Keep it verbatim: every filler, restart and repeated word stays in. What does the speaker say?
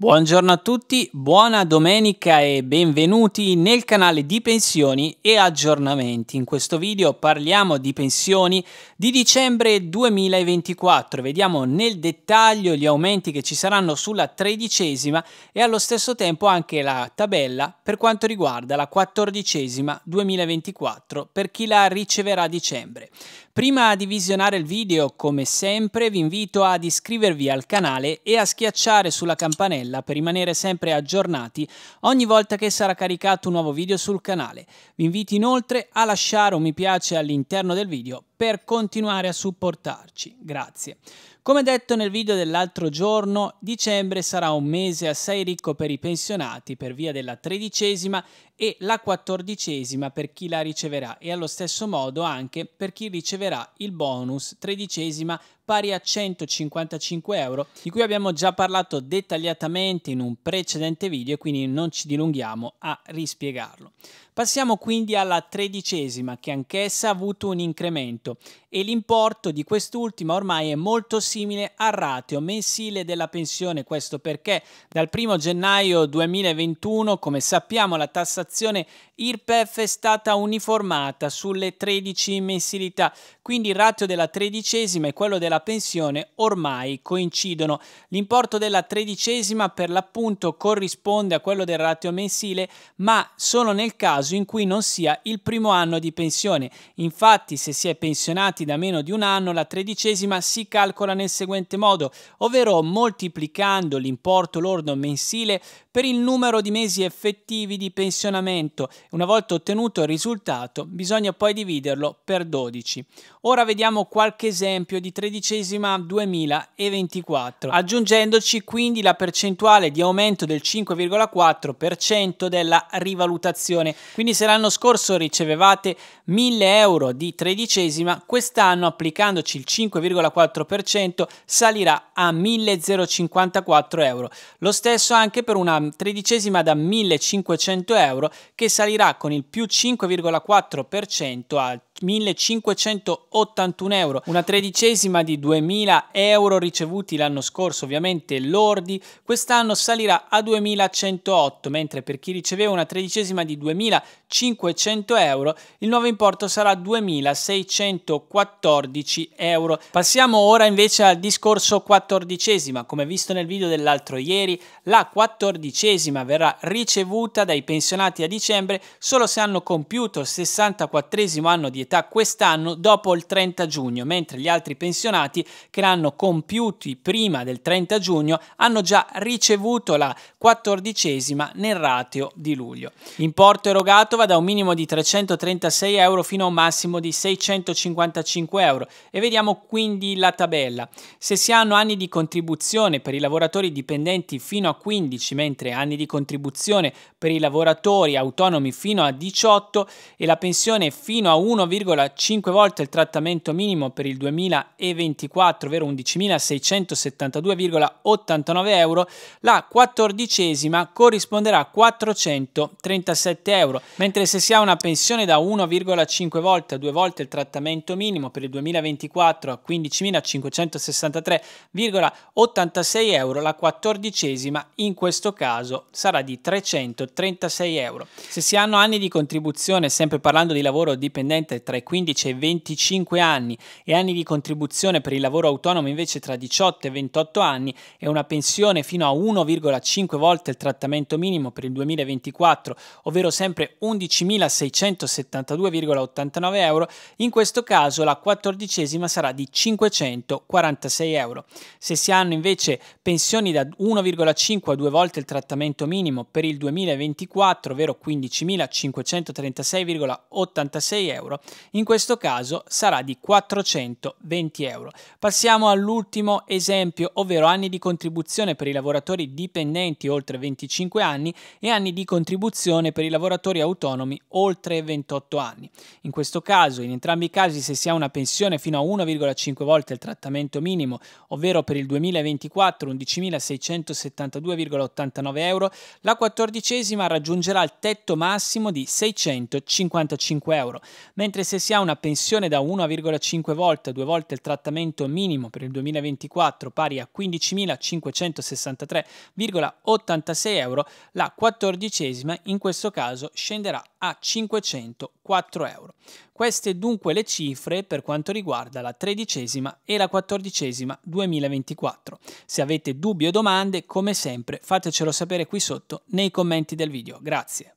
Buongiorno a tutti, buona domenica e benvenuti nel canale di Pensioni e Aggiornamenti. In questo video parliamo di pensioni di dicembre duemilaventiquattro. Vediamo nel dettaglio gli aumenti che ci saranno sulla tredicesima e allo stesso tempo anche la tabella per quanto riguarda la quattordicesima duemilaventiquattro per chi la riceverà a dicembre. Prima di visionare il video, come sempre, vi invito ad iscrivervi al canale e a schiacciare sulla campanella per rimanere sempre aggiornati ogni volta che sarà caricato un nuovo video sul canale. Vi invito inoltre a lasciare un mi piace all'interno del video per continuare a supportarci. Grazie. Come detto nel video dell'altro giorno, dicembre sarà un mese assai ricco per i pensionati per via della tredicesima e la quattordicesima per chi la riceverà e allo stesso modo anche per chi riceverà il bonus tredicesima pari a centocinquantacinque euro, di cui abbiamo già parlato dettagliatamente in un precedente video e quindi non ci dilunghiamo a rispiegarlo. Passiamo quindi alla tredicesima, che anch'essa ha avuto un incremento e l'importo di quest'ultima ormai è molto simile al rateo mensile della pensione, questo perché dal primo gennaio duemilaventuno, come sappiamo, la tassazione IRPEF è stata uniformata sulle tredici mensilità, quindi il rateo della tredicesima e quello della pensione ormai coincidono. L'importo della tredicesima per l'appunto corrisponde a quello del rateo mensile, ma solo nel caso in cui non sia il primo anno di pensione. Infatti, se si è pensionati da meno di un anno, la tredicesima si calcola nel seguente modo, ovvero moltiplicando l'importo lordo mensile per il numero di mesi effettivi di pensionamento. Una volta ottenuto il risultato, bisogna poi dividerlo per dodici. Ora vediamo qualche esempio di tredicesima duemilaventiquattro, aggiungendoci quindi la percentuale di aumento del cinque virgola quattro per cento della rivalutazione. Quindi se l'anno scorso ricevevate mille euro di tredicesima, quest'anno applicandoci il cinque virgola quattro per cento salirà a millecinquantaquattro euro. Lo stesso anche per una tredicesima da millecinquecento euro, che salirà con il più cinque virgola quattro per cento a millecinquecentottantuno euro. Una tredicesima di duemila euro ricevuti l'anno scorso, ovviamente lordi, quest'anno salirà a duemilacentootto, mentre per chi riceveva una tredicesima di duemilacinquecento euro il nuovo importo sarà duemilaseicentoquattordici euro. Passiamo ora invece al discorso quattordicesima. Come visto nel video dell'altro ieri, la quattordicesima verrà ricevuta dai pensionati a dicembre solo se hanno compiuto il sessantaquattresimo anno di età quest'anno dopo il trenta giugno, mentre gli altri pensionati che l'hanno compiuti prima del trenta giugno hanno già ricevuto la quattordicesima nel rateo di luglio. L'importo erogato va da un minimo di trecentotrentasei euro fino a un massimo di seicentocinquantacinque euro e vediamo quindi la tabella. Se si hanno anni di contribuzione per i lavoratori dipendenti fino a quindici, mentre anni di contribuzione per i lavoratori autonomi fino a diciotto e la pensione fino a uno virgola cinque volte il trattamento minimo per il duemilaventiquattro, ovvero undicimilaseicentosettantadue virgola ottantanove euro, la quattordicesima corrisponderà a quattrocentotrentasette euro, mentre se si ha una pensione da uno virgola cinque volte a due volte il trattamento minimo per il duemilaventiquattro a quindicimilacinquecentosessantatré virgola ottantasei euro, la quattordicesima in questo caso sarà di trecentotrentasei euro. Se si hanno anni di contribuzione, sempre parlando di lavoro dipendente, tra i quindici e i venticinque anni e anni di contribuzione per il lavoro autonomo invece tra diciotto e ventotto anni e una pensione fino a uno virgola cinque volte il trattamento minimo per il duemilaventiquattro, ovvero sempre undicimilaseicentosettantadue virgola ottantanove euro, in questo caso la quattordicesima sarà di cinquecentoquarantasei euro. Se si hanno invece pensioni da uno virgola cinque a due volte il trattamento minimo per il duemilaventiquattro, ovvero quindicimilacinquecentotrentasei virgola ottantasei euro, in questo caso sarà di quattrocentoventi euro. Passiamo all'ultimo esempio, ovvero anni di contribuzione per i lavoratori dipendenti oltre venticinque anni e anni di contribuzione per i lavoratori autonomi oltre ventotto anni. In questo caso, in entrambi i casi, se si ha una pensione fino a uno virgola cinque volte il trattamento minimo, ovvero per il duemilaventiquattro undicimilaseicentosettantadue virgola ottantanove euro, la quattordicesima raggiungerà il tetto massimo di seicentocinquantacinque euro, mentre mentre se si ha una pensione da uno virgola cinque volte a due volte il trattamento minimo per il duemilaventiquattro pari a quindicimilacinquecentosessantatré virgola ottantasei euro, la quattordicesima in questo caso scenderà a cinquecentoquattro euro. Queste dunque le cifre per quanto riguarda la tredicesima e la quattordicesima duemilaventiquattro. Se avete dubbi o domande, come sempre, fatecelo sapere qui sotto nei commenti del video. Grazie.